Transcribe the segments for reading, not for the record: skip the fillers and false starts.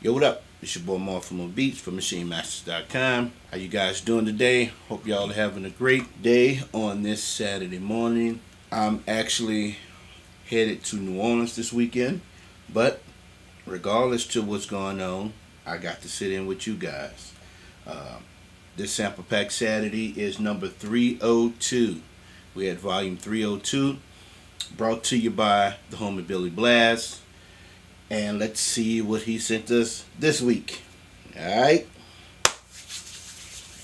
Yo, what up? It's your boy Marv4MoBeats from Machinemasters.com. How you guys doing today? Hope y'all are having a great day on this Saturday morning. I'm actually headed to New Orleans this weekend, but regardless to what's going on, I got to sit in with you guys. This sample pack Saturday is number 302. We had volume 302, brought to you by the homie Billy Blass. And let's see what he sent us this week. Alright?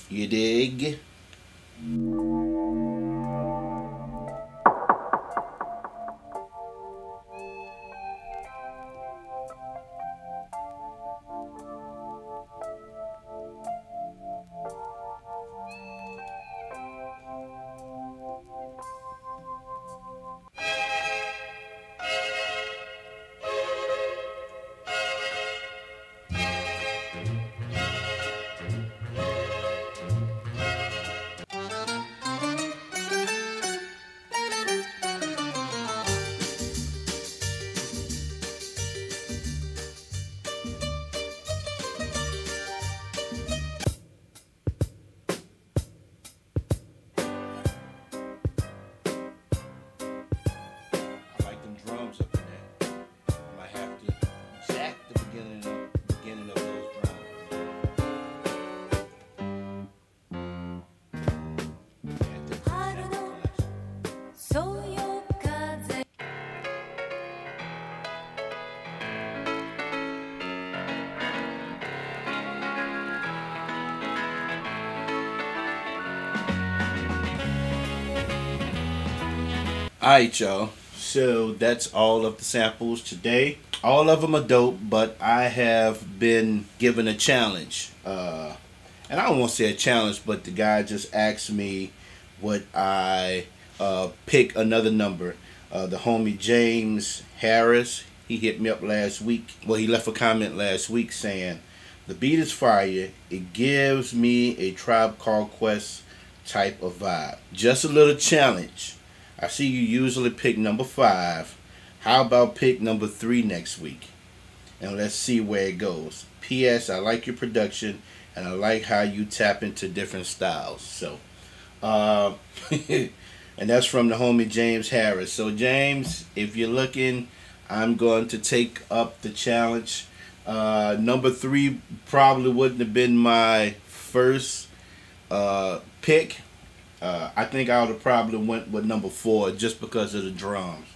You dig? Alright, y'all, so that's all of the samples today. All of them are dope, but I have been given a challenge. And I won't say a challenge, but the guy just asked me would I pick another number. The homie James Harris, he hit me up last week. Well, he left a comment last week saying, the beat is fire. It gives me a Tribe Called Quest type of vibe. Just a little challenge. I see you usually pick number 5. How about pick number 3 next week? And let's see where it goes. P.S. I like your production, and I like how you tap into different styles. So, and that's from the homie James Harris. So, James, if you're looking, I'm going to take up the challenge. Number 3 probably wouldn't have been my first pick. I think I would have probably went with number 4 just because of the drums.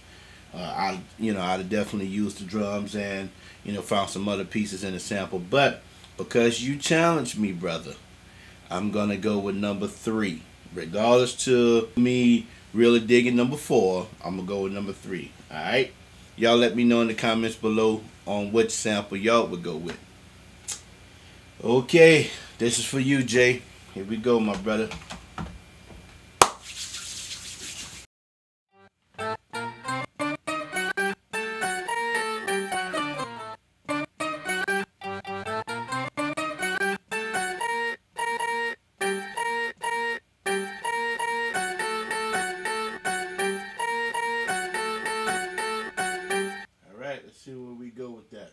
I'd have definitely used the drums and, you know, found some other pieces in the sample. But because you challenged me, brother, I'm going to go with number 3. Regardless to me really digging number 4, I'm going to go with number 3. All right? Y'all let me know in the comments below on which sample y'all would go with. Okay, this is for you, Jay. Here we go, my brother. See where we go with that.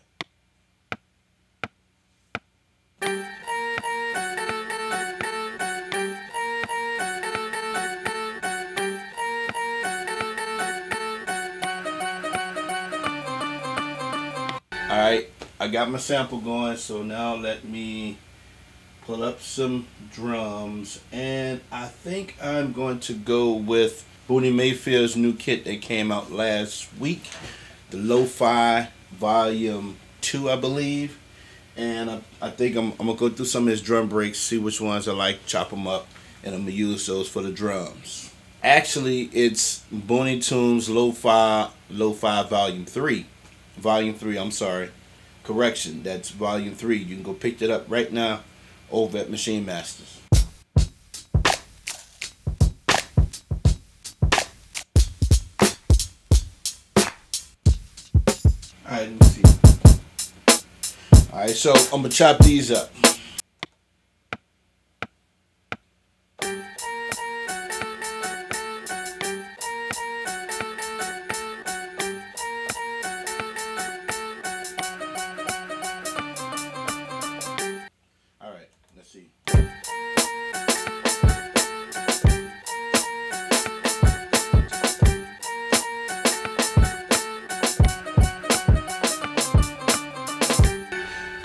Alright, I got my sample going, so now let me pull up some drums, and I think I'm going to go with Boonie Mayfield's new kit that came out last week. The Lo-Fi Volume 2, I believe. And I think I'm going to go through some of his drum breaks, see which ones I like, chop them up, and I'm going to use those for the drums. Actually, it's Boonie Tunes Lo-Fi Volume 3. Volume 3, I'm sorry. Correction, that's Volume 3. You can go pick that up right now over at Maschine Masters. Alright, let me see. Alright, so I'm gonna chop these up.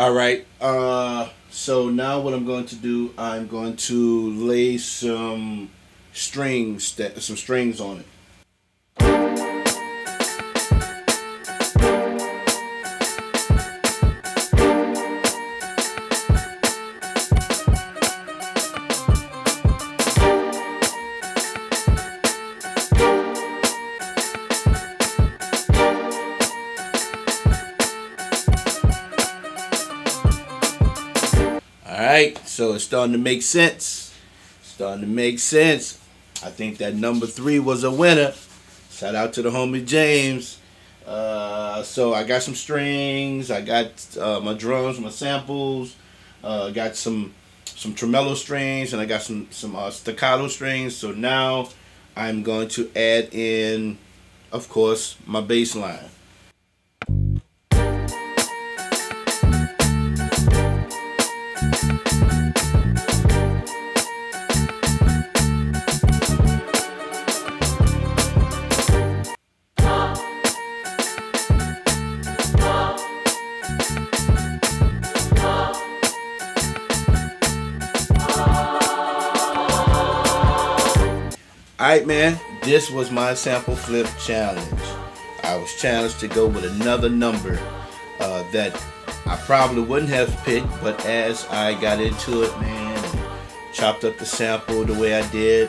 All right. So now what I'm going to do, I'm going to lay some strings on it. So it's starting to make sense. I think that number 3 was a winner. Shout out to the homie James. So I got some strings. I got my drums, my samples. Got some tremolo strings, and I got some staccato strings. So now I'm going to add in, of course, my bass line. Alright, man, this was my sample flip challenge. I was challenged to go with another number that I probably wouldn't have picked, but as I got into it, man, and chopped up the sample the way I did,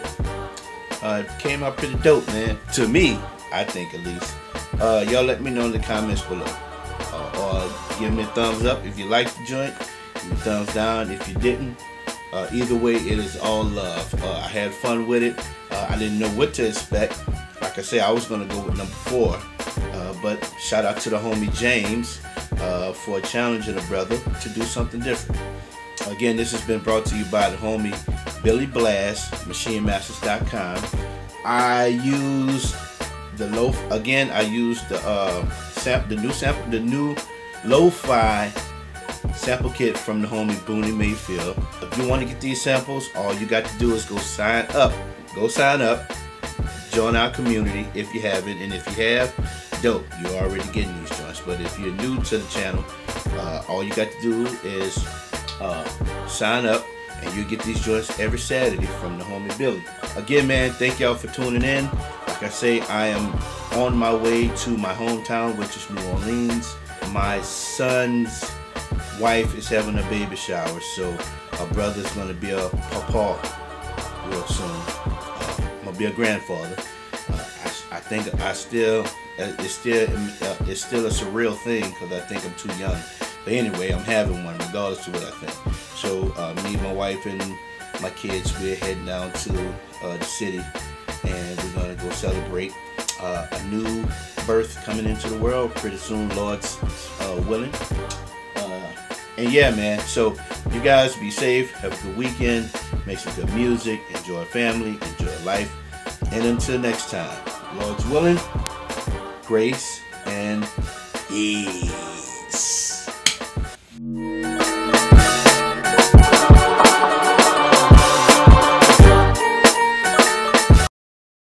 it came out pretty dope, man. To me, I think at least. Y'all let me know in the comments below. Or give me a thumbs up if you liked the joint, give me a thumbs down if you didn't. Either way, it is all love. I had fun with it. I didn't know what to expect. Like I say, I was going to go with number 4. But shout out to the homie James for challenging a brother to do something different. Again, this has been brought to you by the homie Billy Blass, Machinemasters.com. I use the low, again, I use the the new lo-fi sample kit from the homie Boonie Mayfield. If you want to get these samples, all you got to do is go sign up. Join our community if you haven't, and if you have, dope, you're already getting these joints. But if you're new to the channel, all you got to do is sign up, and you get these joints every Saturday from the homie Billy. Again, man, thank y'all for tuning in. Like I say, I am on my way to my hometown, which is New Orleans. My son's wife is having a baby shower, so our brother's going to be a papa real soon. I'm going to be a grandfather. I think I still, it's still a surreal thing because I think I'm too young. But anyway, I'm having one regardless of what I think. So me, my wife, and my kids, we're heading down to the city, and we're going to go celebrate a new birth coming into the world pretty soon, Lord's willing. And yeah, man, so you guys be safe, have a good weekend, make some good music, enjoy family, enjoy life, and until next time, Lord's willing, grace, and peace.